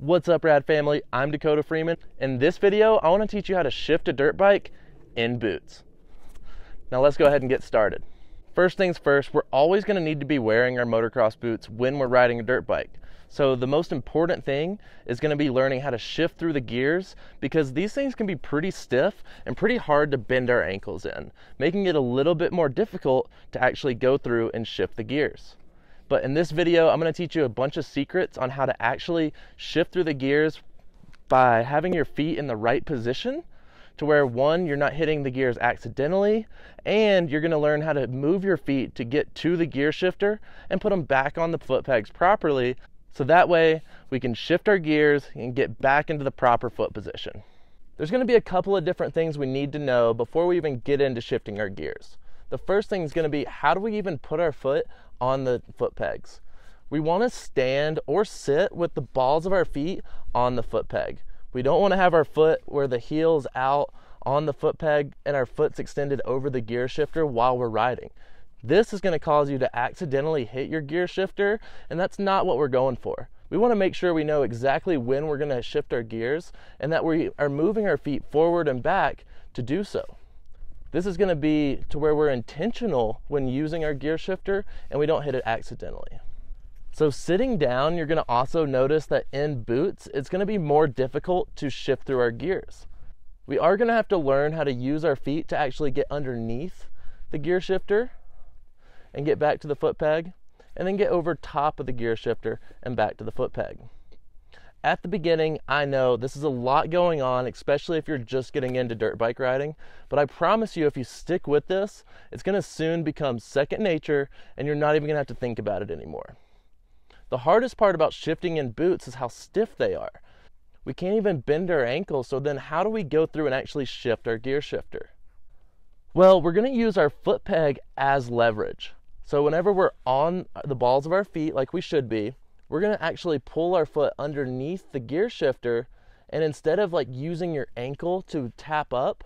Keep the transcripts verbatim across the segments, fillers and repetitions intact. What's up, Rad Family? I'm Dakota Freeman. In this video, I want to teach you how to shift a dirt bike in boots. Now let's go ahead and get started. First things first, we're always going to need to be wearing our motocross boots when we're riding a dirt bike. So the most important thing is going to be learning how to shift through the gears, because these things can be pretty stiff and pretty hard to bend our ankles in, making it a little bit more difficult to actually go through and shift the gears. But in this video, I'm going to teach you a bunch of secrets on how to actually shift through the gears by having your feet in the right position to where, one, you're not hitting the gears accidentally, and you're going to learn how to move your feet to get to the gear shifter and put them back on the foot pegs properly. So that way we can shift our gears and get back into the proper foot position. There's going to be a couple of different things we need to know before we even get into shifting our gears. The first thing is going to be, how do we even put our foot on the foot pegs? We want to stand or sit with the balls of our feet on the foot peg. We don't want to have our foot where the heel's out on the foot peg and our foot's extended over the gear shifter while we're riding. This is going to cause you to accidentally hit your gear shifter, and that's not what we're going for. We want to make sure we know exactly when we're going to shift our gears and that we are moving our feet forward and back to do so. This is going to be to where we're intentional when using our gear shifter and we don't hit it accidentally. So sitting down, you're going to also notice that in boots, it's going to be more difficult to shift through our gears. We are going to have to learn how to use our feet to actually get underneath the gear shifter and get back to the foot peg, and then get over top of the gear shifter and back to the foot peg. At the beginning, I know this is a lot going on, especially if you're just getting into dirt bike riding, but I promise you, if you stick with this, it's going to soon become second nature and you're not even going to have to think about it anymore. The hardest part about shifting in boots is how stiff they are. We can't even bend our ankles, so then how do we go through and actually shift our gear shifter? Well, we're going to use our foot peg as leverage. So whenever we're on the balls of our feet like we should be, we're going to actually pull our foot underneath the gear shifter, and instead of like using your ankle to tap up,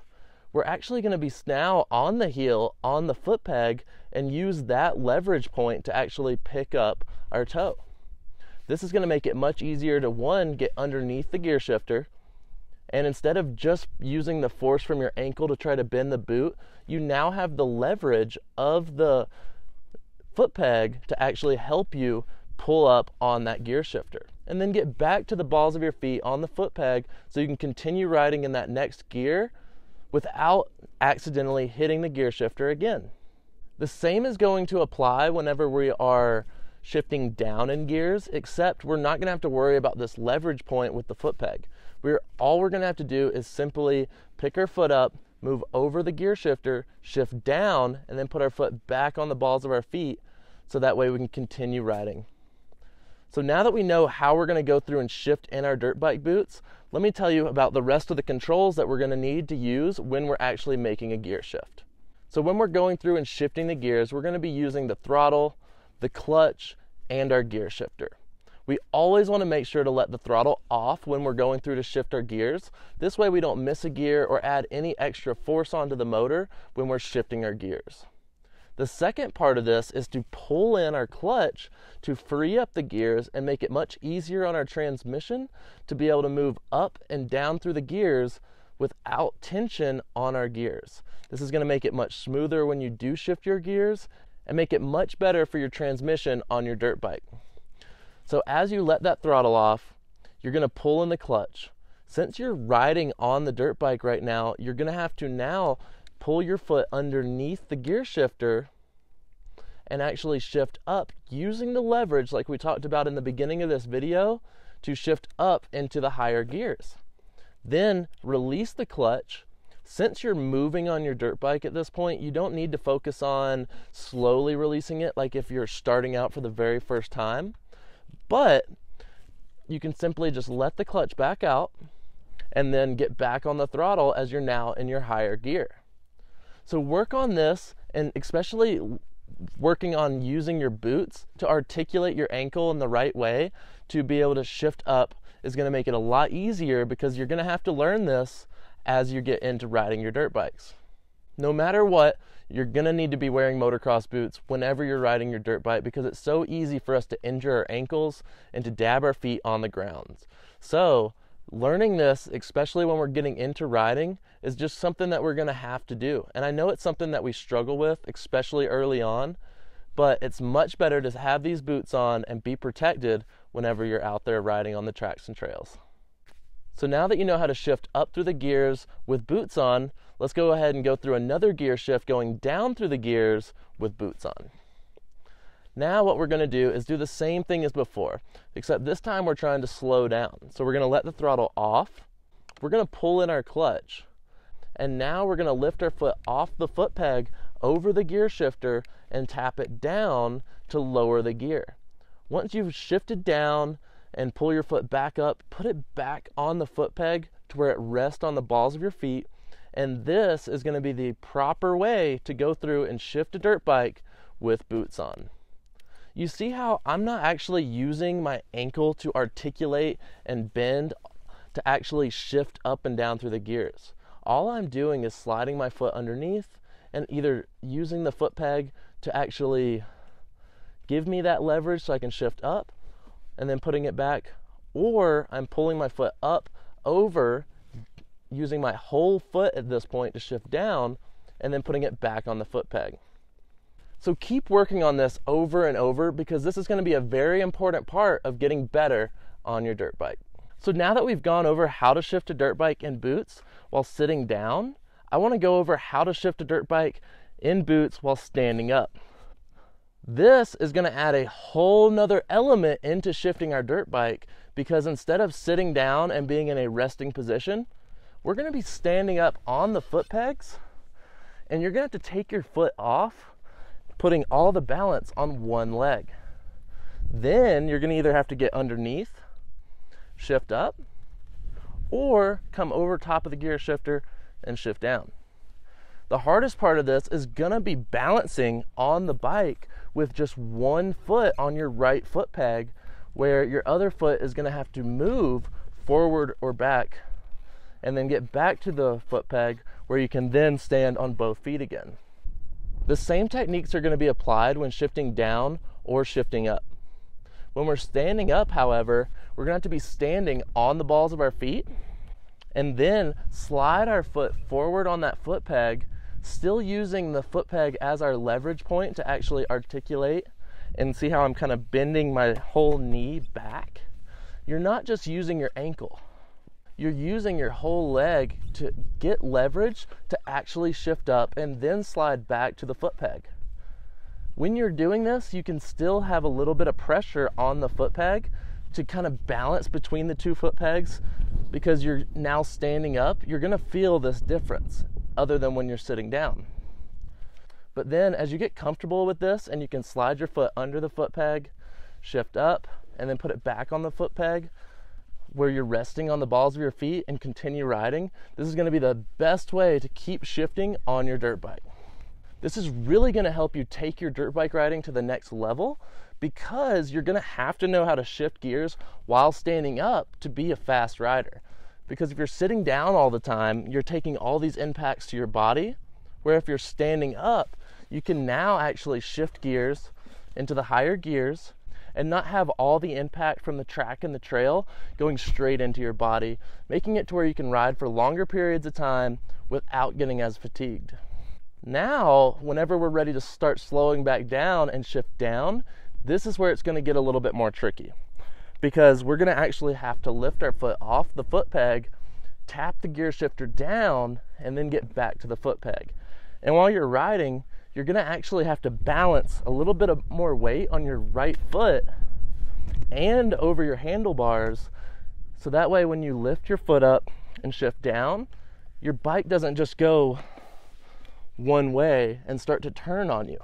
we're actually going to be now on the heel on the foot peg and use that leverage point to actually pick up our toe. This is going to make it much easier to, one, get underneath the gear shifter, and instead of just using the force from your ankle to try to bend the boot, you now have the leverage of the foot peg to actually help you pull up on that gear shifter, and then get back to the balls of your feet on the foot peg so you can continue riding in that next gear without accidentally hitting the gear shifter again. The same is going to apply whenever we are shifting down in gears, except we're not going to have to worry about this leverage point with the foot peg. We're all we're going to have to do is simply pick our foot up, move over the gear shifter, shift down, and then put our foot back on the balls of our feet so that way we can continue riding. So now that we know how we're going to go through and shift in our dirt bike boots, let me tell you about the rest of the controls that we're going to need to use when we're actually making a gear shift. So when we're going through and shifting the gears, we're going to be using the throttle, the clutch, and our gear shifter. We always want to make sure to let the throttle off when we're going through to shift our gears. This way we don't miss a gear or add any extra force onto the motor when we're shifting our gears. The second part of this is to pull in our clutch to free up the gears and make it much easier on our transmission to be able to move up and down through the gears without tension on our gears. This is going to make it much smoother when you do shift your gears and make it much better for your transmission on your dirt bike. So as you let that throttle off, you're going to pull in the clutch. Since you're riding on the dirt bike right now, you're going to have to now pull your foot underneath the gear shifter and actually shift up using the leverage like we talked about in the beginning of this video to shift up into the higher gears. Then release the clutch. Since you're moving on your dirt bike at this point, you don't need to focus on slowly releasing it like if you're starting out for the very first time, but you can simply just let the clutch back out and then get back on the throttle as you're now in your higher gear. So work on this, and especially working on using your boots to articulate your ankle in the right way to be able to shift up is going to make it a lot easier, because you're going to have to learn this as you get into riding your dirt bikes. No matter what, you're gonna need to be wearing motocross boots whenever you're riding your dirt bike because it's so easy for us to injure our ankles and to dab our feet on the ground. So learning this, especially when we're getting into riding, is just something that we're gonna have to do. And I know it's something that we struggle with, especially early on, but it's much better to have these boots on and be protected whenever you're out there riding on the tracks and trails. So now that you know how to shift up through the gears with boots on, let's go ahead and go through another gear shift going down through the gears with boots on. Now what we're going to do is do the same thing as before, except this time we're trying to slow down. So we're going to let the throttle off, we're going to pull in our clutch, and now we're going to lift our foot off the foot peg over the gear shifter and tap it down to lower the gear. Once you've shifted down and pull your foot back up, put it back on the foot peg to where it rests on the balls of your feet. And this is going to be the proper way to go through and shift a dirt bike with boots on. You see how I'm not actually using my ankle to articulate and bend to actually shift up and down through the gears. All I'm doing is sliding my foot underneath and either using the foot peg to actually give me that leverage so I can shift up and then putting it back, or I'm pulling my foot up over using my whole foot at this point to shift down and then putting it back on the foot peg. So keep working on this over and over because this is going to be a very important part of getting better on your dirt bike. So now that we've gone over how to shift a dirt bike in boots while sitting down, I want to go over how to shift a dirt bike in boots while standing up. This is going to add a whole nother element into shifting our dirt bike because instead of sitting down and being in a resting position, we're going to be standing up on the foot pegs and you're going to have to take your foot off, putting all the balance on one leg. Then you're going to either have to get underneath, shift up, or come over top of the gear shifter and shift down. The hardest part of this is going to be balancing on the bike with just one foot on your right foot peg, where your other foot is going to have to move forward or back and then get back to the foot peg where you can then stand on both feet again. The same techniques are going to be applied when shifting down or shifting up. When we're standing up, however, we're going to have to be standing on the balls of our feet and then slide our foot forward on that foot peg, still using the foot peg as our leverage point to actually articulate. And see how I'm kind of bending my whole knee back? You're not just using your ankle. You're using your whole leg to get leverage to actually shift up and then slide back to the foot peg. When you're doing this, you can still have a little bit of pressure on the foot peg to kind of balance between the two foot pegs because you're now standing up. You're going to feel this difference other than when you're sitting down. But then as you get comfortable with this and you can slide your foot under the foot peg, shift up, and then put it back on the foot peg where you're resting on the balls of your feet and continue riding, this is going to be the best way to keep shifting on your dirt bike. This is really going to help you take your dirt bike riding to the next level because you're going to have to know how to shift gears while standing up to be a fast rider. Because if you're sitting down all the time, you're taking all these impacts to your body, where if you're standing up, you can now actually shift gears into the higher gears and not have all the impact from the track and the trail going straight into your body, making it to where you can ride for longer periods of time without getting as fatigued. Now, whenever we're ready to start slowing back down and shift down, this is where it's going to get a little bit more tricky because we're going to actually have to lift our foot off the foot peg, tap the gear shifter down, and then get back to the foot peg. And while you're riding, you're going to actually have to balance a little bit of more weight on your right foot and over your handlebars. So that way when you lift your foot up and shift down, your bike doesn't just go one way and start to turn on you.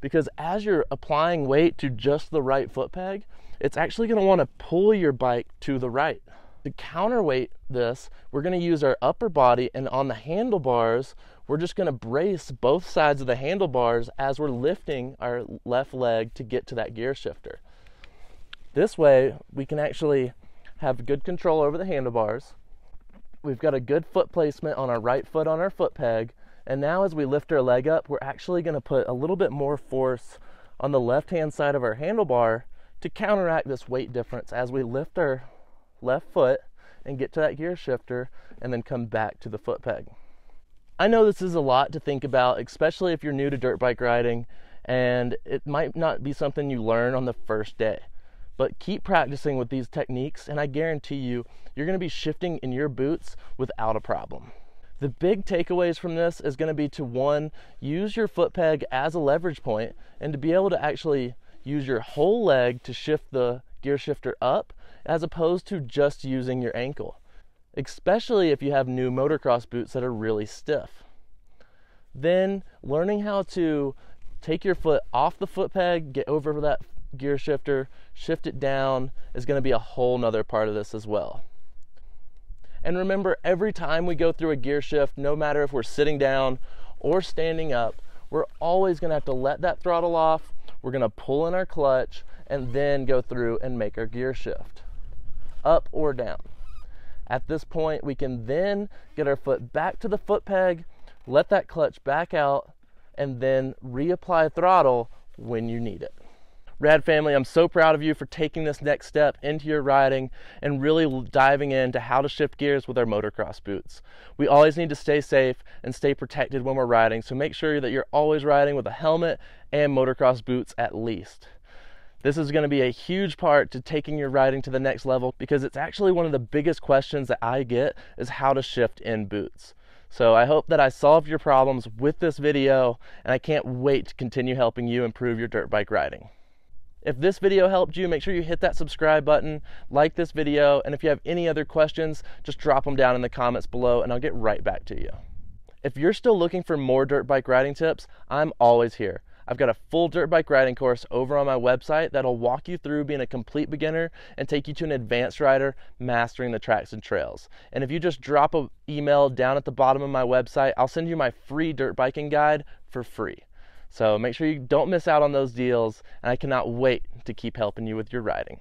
Because as you're applying weight to just the right foot peg, it's actually going to want to pull your bike to the right. To counterweight this, we're going to use our upper body, and on the handlebars, we're just going to brace both sides of the handlebars as we're lifting our left leg to get to that gear shifter. This way, we can actually have good control over the handlebars. We've got a good foot placement on our right foot on our foot peg, And now as we lift our leg up, we're actually going to put a little bit more force on the left-hand side of our handlebar to counteract this weight difference as we lift our left foot and get to that gear shifter and then come back to the foot peg. I know this is a lot to think about, especially if you're new to dirt bike riding, and it might not be something you learn on the first day. But keep practicing with these techniques, and I guarantee you, you're gonna be shifting in your boots without a problem. The big takeaways from this is gonna be to, one, use your foot peg as a leverage point, and to be able to actually use your whole leg to shift the gear shifter up, as opposed to just using your ankle, especially if you have new motocross boots that are really stiff. Then learning how to take your foot off the foot peg, get over that gear shifter, shift it down is going to be a whole nother part of this as well. And remember, every time we go through a gear shift, no matter if we're sitting down or standing up, we're always going to have to let that throttle off, we're going to pull in our clutch, and then go through and make our gear shift, up or down. At this point, we can then get our foot back to the foot peg, let that clutch back out, and then reapply throttle when you need it. Rad family, I'm so proud of you for taking this next step into your riding and really diving into how to shift gears with our motocross boots. We always need to stay safe and stay protected when we're riding, so make sure that you're always riding with a helmet and motocross boots at least. This is going to be a huge part to taking your riding to the next level, because it's actually one of the biggest questions that I get is how to shift in boots. So I hope that I solved your problems with this video, and I can't wait to continue helping you improve your dirt bike riding. If this video helped you, make sure you hit that subscribe button, like this video, and if you have any other questions, just drop them down in the comments below and I'll get right back to you. If you're still looking for more dirt bike riding tips, I'm always here. I've got a full dirt bike riding course over on my website that'll walk you through being a complete beginner and take you to an advanced rider mastering the tracks and trails. And if you just drop an email down at the bottom of my website, I'll send you my free dirt biking guide for free. So make sure you don't miss out on those deals, and I cannot wait to keep helping you with your riding.